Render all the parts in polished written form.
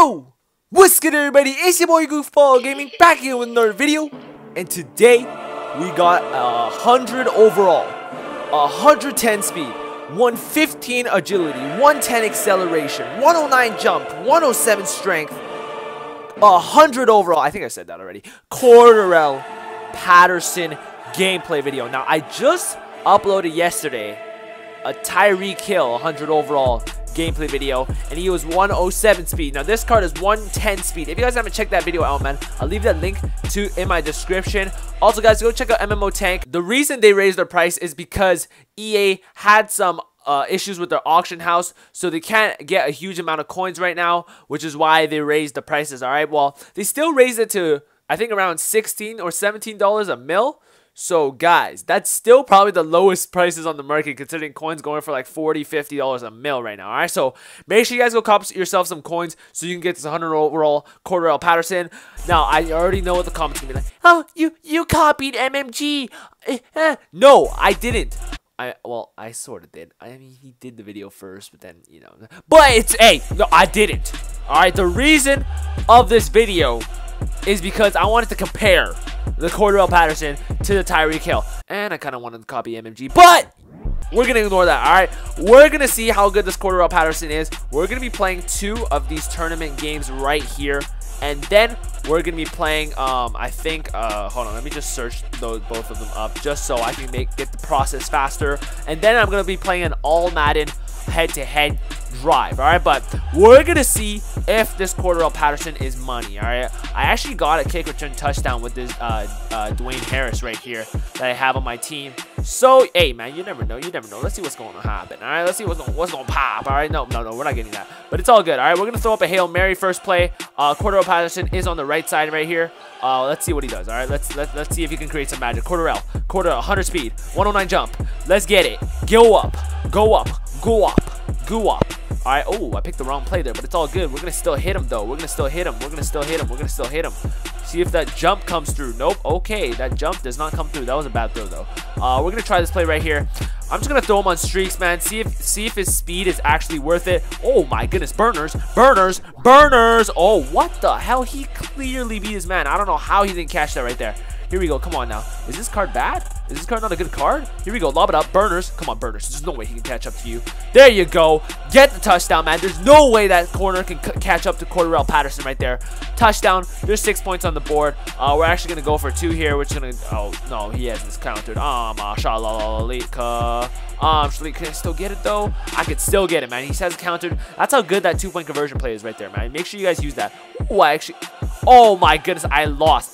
Yo! What's good, everybody? It's your boy Goofball Gaming back here with another video. And today, we got 100 overall, 110 speed, 115 agility, 110 acceleration, 109 jump, 107 strength, 100 overall. I think I said that already. Cordarrelle Patterson gameplay video. Now, I just uploaded yesterday a Tyreek Hill 100 overall gameplay video, and he was 107 speed. Now this card is 110 speed. If you guys haven't checked that video out, man, I'll leave that link to in my description. Also, guys, go check out MMO Tank. The reason they raised their price is because EA had some issues with their auction house, so they can't get a huge amount of coins right now, which is why they raised the prices. All right, well, they still raised it to I think around $16 or $17 a mil. So guys, that's still probably the lowest prices on the market, considering coins going for like $40, $50 a mil right now. All right, so make sure you guys go cop yourself some coins so you can get this 100 overall Cordarrelle Patterson. Now, I already know what the comments are going to be like. Oh, you copied MMG. No, I didn't. Well, I sort of did. I mean, he did the video first, but then, you know. But it's, hey, no, I didn't. All right, the reason of this video is because I wanted to compare the Cordarrelle Patterson to the Tyreek Hill, and I kind of wanted to copy MMG, but we're gonna ignore that. All right, we're gonna see how good this Cordarrelle Patterson is. We're gonna be playing 2 of these tournament games right here, and then we're gonna be playing I think hold on, let me just search those both of them up just so I can get the process faster, and then I'm gonna be playing an all Madden head-to-head drive. All right, but we're gonna see if this Cordarrelle Patterson is money. All right, I actually got a kick return touchdown with this Dwayne Harris right here that I have on my team. So hey, man, you never know, you never know. Let's see what's going to happen. All right, let's see what's gonna pop. All right, no, we're not getting that, but it's all good. All right, we're gonna throw up a Hail Mary first play. Cordarrelle Patterson is on the right side right here. Let's see what he does. All right, let's see if he can create some magic. Cordarrelle, 100 speed, 109 jump. Let's get it. Go up, go up, go up, go up. All right, oh, I picked the wrong play there, but it's all good. We're going to still hit him, though. We're going to still hit him. We're going to still hit him. We're going to still hit him. See if that jump comes through. Nope. Okay, that jump does not come through. That was a bad throw, though. We're going to try this play right here. I'm just going to throw him on streaks, man. See if his speed is actually worth it. Oh, my goodness. Burners, burners, burners. Oh, what the hell? He clearly beat his man. I don't know how he didn't catch that right there. Here we go. Come on now. Is this card bad? Is this card not a good card? Here we go. Lob it up. Burners. Come on, Burners. There's no way he can catch up to you. There you go. Get the touchdown, man. There's no way that corner can catch up to Cordarrelle Patterson right there. Touchdown. There's 6 points on the board. We're actually going to go for 2 here. We're just going to... Oh, no. He has this countered. Shalalika. Can I still get it, though? I could still get it, man. He has countered. That's how good that 2-point conversion play is right there, man. Make sure you guys use that. Oh, I actually... Oh, my goodness. I lost.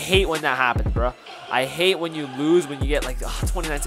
I hate when that happens, bro. I hate when you lose, when you get like 29.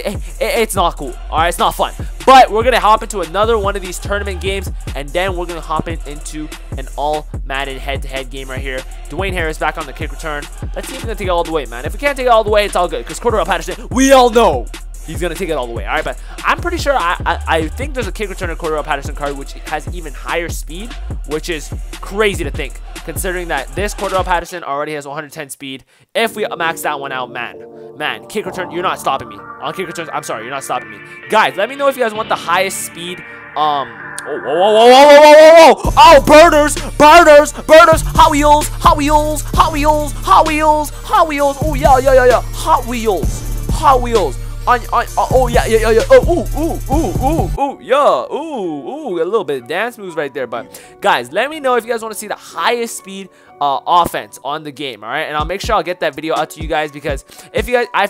It's not cool. All right, it's not fun. But we're gonna hop into another one of these tournament games, and then we're gonna hop into an all Madden head-to-head game right here. Dwayne Harris back on the kick return. Let's see if we can take it all the way, man. If we can't take it all the way, it's all good, because Cordarrelle Patterson, we all know he's gonna take it all the way. All right, but I'm pretty sure I think there's a kick returner Cordarrelle Patterson card which has even higher speed, which is crazy to think, considering that this Cordarrelle Patterson already has 110 speed. If we max that one out, man, kick return, you're not stopping me. On kick returns, I'm sorry, you're not stopping me. Guys, let me know if you guys want the highest speed. Oh, whoa, whoa, whoa, whoa, whoa, whoa, whoa! Oh, burners, burners, burners! Hot Wheels, Hot Wheels, Hot Wheels, Hot Wheels, Hot Wheels! Oh yeah, yeah, yeah, yeah! Hot Wheels, Hot Wheels! Oh yeah, yeah, yeah, yeah. Oh, ooh, ooh, ooh, ooh, yeah, ooh, ooh, a little bit of dance moves right there. But guys, let me know if you guys want to see the highest speed offense on the game. All right, and I'll make sure I'll get that video out to you guys, because if you guys, I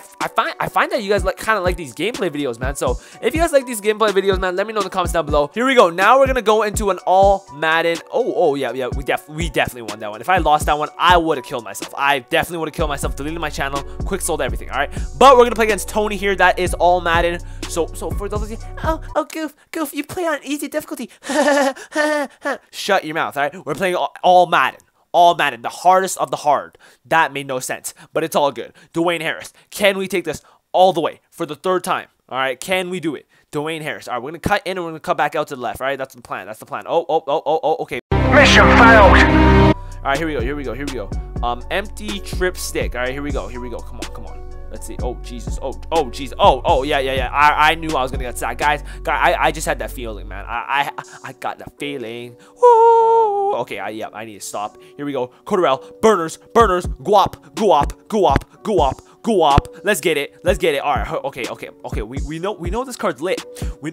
find that you guys like kind of like these gameplay videos, man. So if you guys like these gameplay videos, man, let me know in the comments down below. Here we go. Now we're gonna go into an all Madden. Oh yeah, yeah, we definitely won that one. If I lost that one, I would have killed myself. I definitely would have killed myself, deleted my channel, quick sold everything. All right, but we're gonna play against Tony here. That is all Madden. So for those of you, oh, Goof, you play on easy difficulty. Shut your mouth, all right? We're playing all Madden. All Madden, the hardest of the hard. That made no sense, but it's all good. Dwayne Harris, can we take this all the way for the 3rd time? All right, can we do it? Dwayne Harris. All right, we're going to cut in and we're going to cut back out to the left, all right? That's the plan. That's the plan. Oh, okay. Mission failed. All right, here we go. Empty trip stick. All right, here we go. Come on, come on. Let's see. Oh, Jesus. Oh, Jesus. Oh, yeah. I knew I was going to get sacked. Guys, I just had that feeling, man. I got the feeling. Woo! Okay, I need to stop. Here we go. Cordarrelle. Burners. Guap. Let's get it. All right. Okay. We know this card's lit.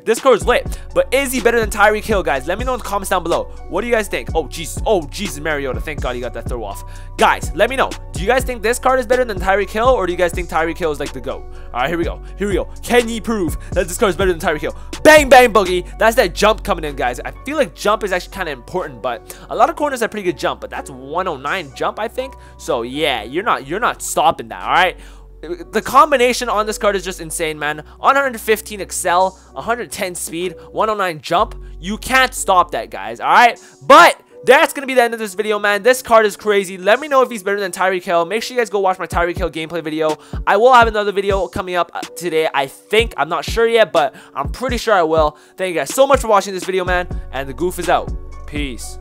This card's lit. But is he better than Tyreek Hill, guys? Let me know in the comments down below. What do you guys think? Oh, Jesus. Mariota. Thank God he got that throw off. Guys, let me know. Do you guys think this card is better than Tyreek Hill, or do you guys think Tyreek Hill is like the GOAT? All right, here we go. Can you prove that this card is better than Tyreek Hill? Bang, bang, boogie. That's that jump coming in, guys. I feel like jump is actually kind of important, but a lot of corners have pretty good jump, but that's 109 jump, I think. So yeah, you're not stopping that. All right. The combination on this card is just insane, man. 115 excel, 110 speed, 109 jump. You can't stop that, guys. All right, but that's going to be the end of this video, man. This card is crazy. Let me know if he's better than Tyreek Hill. Make sure you guys go watch my Tyreek Hill gameplay video. I will have another video coming up today, I think. I'm not sure yet, but I'm pretty sure I will. Thank you guys so much for watching this video, man. And the Goof is out. Peace.